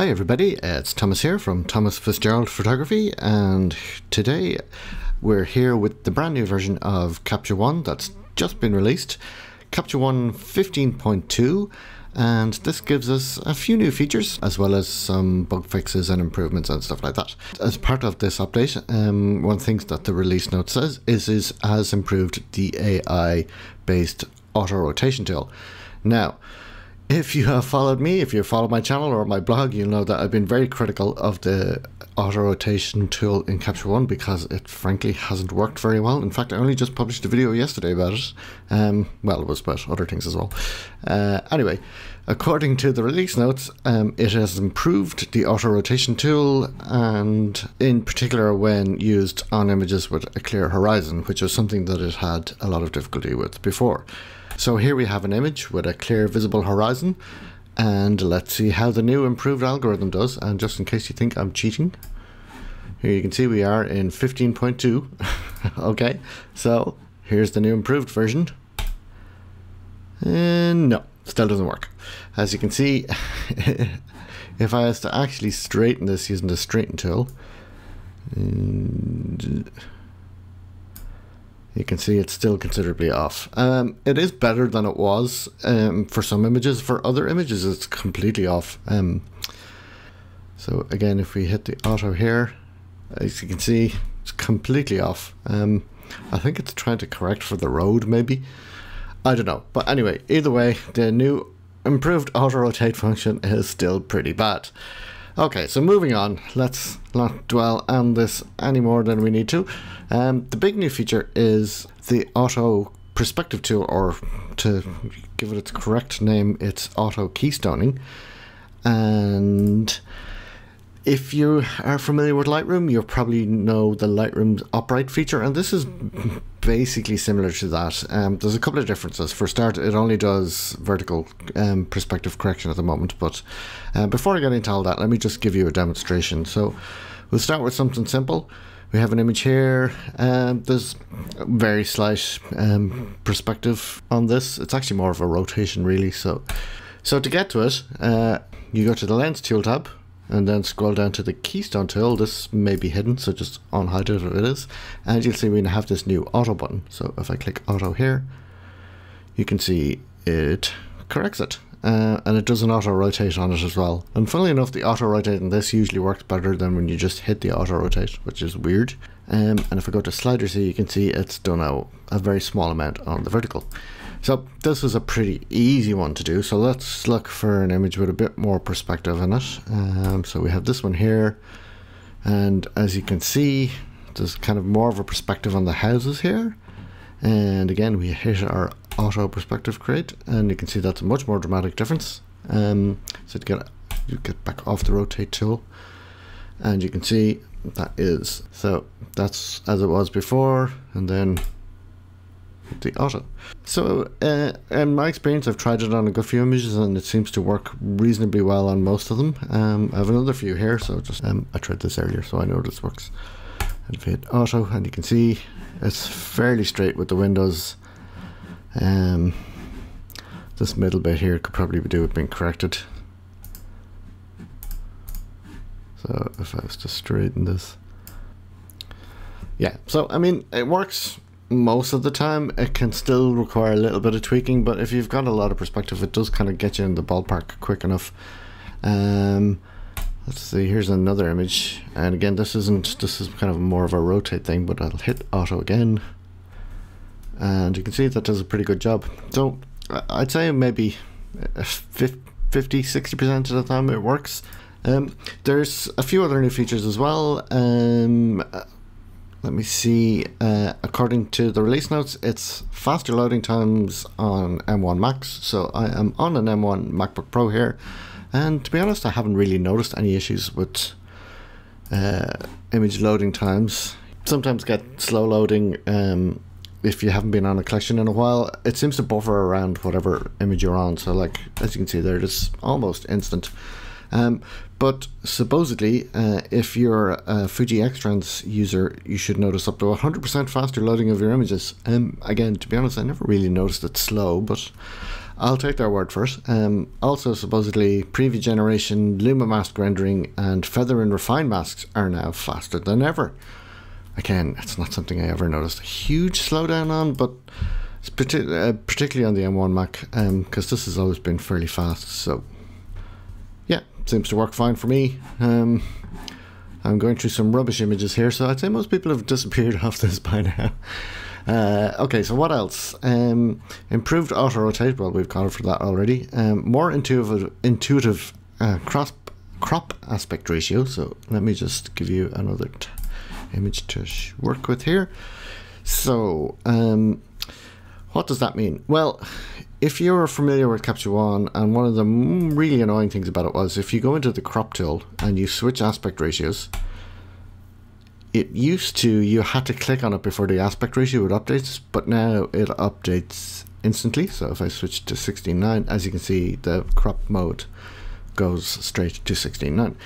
Hi everybody, it's Thomas here from Thomas Fitzgerald Photography, and today we're here with the brand new version of Capture One that's just been released, Capture One 15.2, and this gives us a few new features as well as some bug fixes and improvements and stuff like that. As part of this update, one thing that the release note says is has improved the AI-based auto-rotation tool. Now, if you have followed me, if you followed my channel or my blog, you'll know that I've been very critical of the auto-rotation tool in Capture One because it frankly hasn't worked very well. In fact, I only just published a video yesterday about it. Well, it was about other things as well. Anyway, according to the release notes, it has improved the auto-rotation tool, and in particular when used on images with a clear horizon, which was something that it had a lot of difficulty with before. So here we have an image with a clear visible horizon, and let's see how the new improved algorithm does. And just in case you think I'm cheating, here you can see we are in 15.2. Okay, so here's the new improved version. And no, still doesn't work. As you can see, if I was to actually straighten this using the straighten tool, and you can see it's still considerably off. It is better than it was for some images. For other images, it's completely off. So again, if we hit the auto here, as you can see, it's completely off. I think it's trying to correct for the road, maybe. I don't know. But anyway, either way, the new improved auto-rotate function is still pretty bad. Okay, so moving on, let's not dwell on this any more than we need to. The big new feature is the auto perspective tool, or to give it its correct name, it's auto keystoning. And if you are familiar with Lightroom, you probably know the Lightroom upright feature, and this is basically similar to that. There's a couple of differences. For a start, it only does vertical perspective correction at the moment, but before I get into all that, let me just give you a demonstration. So we'll start with something simple. We have an image here, there's a very slight perspective on this. It's actually more of a rotation, really. So to get to it, you go to the Lens Tool tab, and then scroll down to the keystone tool. This may be hidden, so just unhide it if it is. And you'll see we have this new auto button. So if I click auto here, you can see it corrects it. And it does an auto rotate on it as well. And funnily enough, the auto rotate in this usually works better than when you just hit the auto rotate, which is weird. And if I go to sliders here, you can see it's done a very small amount on the vertical. So this was a pretty easy one to do. So let's look for an image with a bit more perspective in it. So we have this one here. And as you can see, there's kind of more of a perspective on the houses here. And again, we hit our auto perspective create, and you can see that's a much more dramatic difference. So to get back off the rotate tool, and you can see that is, so that's as it was before, and then the auto. So in my experience, I've tried it on a good few images and it seems to work reasonably well on most of them. I have another few here, so just I tried this earlier, so I know this works. And if I hit auto, and you can see it's fairly straight with the windows. This middle bit here could probably do with being corrected. So if I was to straighten this, yeah. So I mean, it works most of the time. It can still require a little bit of tweaking, but if you've got a lot of perspective, it does kind of get you in the ballpark quick enough. Let's see. Here's another image, and again, this is kind of more of a rotate thing, but I'll hit auto again. And you can see that does a pretty good job. So I'd say maybe 50–60% of the time it works. There's a few other new features as well. Let me see. According to the release notes, it's faster loading times on M1 Macs. So I am on an M1 MacBook Pro here, and to be honest, I haven't really noticed any issues with image loading times. Sometimes get slow loading. If you haven't been on a collection in a while, it seems to buffer around whatever image you're on. So like, as you can see there, it's almost instant. But supposedly, if you're a Fuji X-Trans user, you should notice up to 100% faster loading of your images. Again, to be honest, I never really noticed it slow, but I'll take their word for it. Also, supposedly, previous generation Luma mask rendering and feather and refine masks are now faster than ever. Again, it's not something I ever noticed a huge slowdown on, but it's particularly on the M1 Mac, because this has always been fairly fast. So yeah, seems to work fine for me. I'm going through some rubbish images here, so I'd say most people have disappeared off this by now. Okay, so what else? Improved auto-rotate, well, we've covered for that already. More intuitive crop aspect ratio, so let me just give you another image to work with here. So, what does that mean? Well, if you're familiar with Capture One, and one of the really annoying things about it was, if you go into the crop tool and you switch aspect ratios, it used to, you had to click on it before the aspect ratio would update, but now it updates instantly. So if I switch to 16:9, as you can see, the crop mode goes straight to 16:9.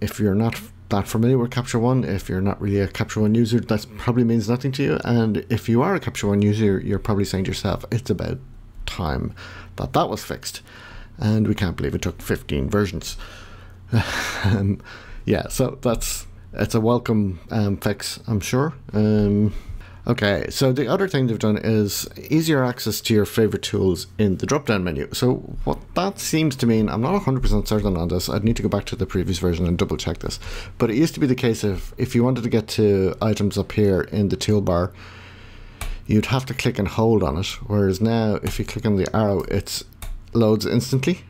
If you're not that familiar with Capture One, if you're not really a Capture One user, that probably means nothing to you. And if you are a Capture One user, you're probably saying to yourself, it's about time that that was fixed. And we can't believe it took 15 versions. Yeah, so it's a welcome fix, I'm sure. Okay, so the other thing they've done is easier access to your favorite tools in the drop-down menu. So what that seems to mean, I'm not 100% certain on this, I'd need to go back to the previous version and double check this, but it used to be the case if you wanted to get to items up here in the toolbar, you'd have to click and hold on it, whereas now if you click on the arrow, it loads instantly.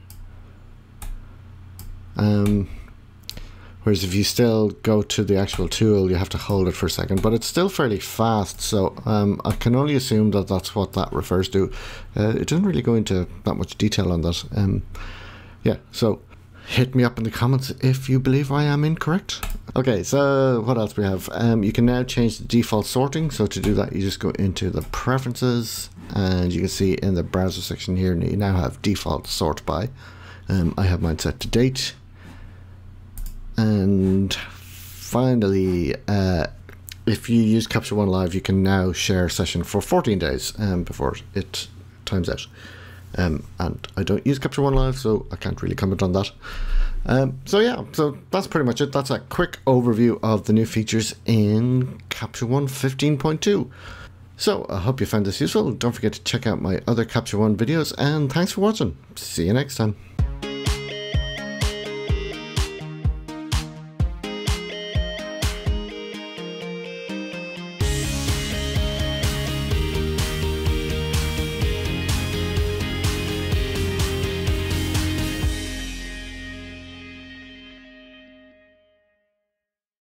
Whereas if you still go to the actual tool, you have to hold it for a second, but it's still fairly fast. So I can only assume that that's what that refers to. It doesn't really go into that much detail on that. Yeah, so hit me up in the comments if you believe I am incorrect. Okay, so what else we have? You can now change the default sorting. So to do that, you just go into the preferences and you can see in the browser section here, you now have default sort by. I have mine set to date. And finally, if you use Capture One Live, you can now share a session for 14 days before it times out. And I don't use Capture One Live, so I can't really comment on that. So yeah, so that's pretty much it. That's a quick overview of the new features in Capture One 15.2. So I hope you found this useful. Don't forget to check out my other Capture One videos, and thanks for watching. See you next time.